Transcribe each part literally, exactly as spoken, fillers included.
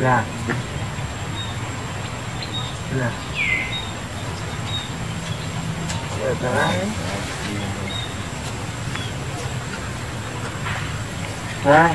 ra ra rồi ta lái ra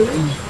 Ooh.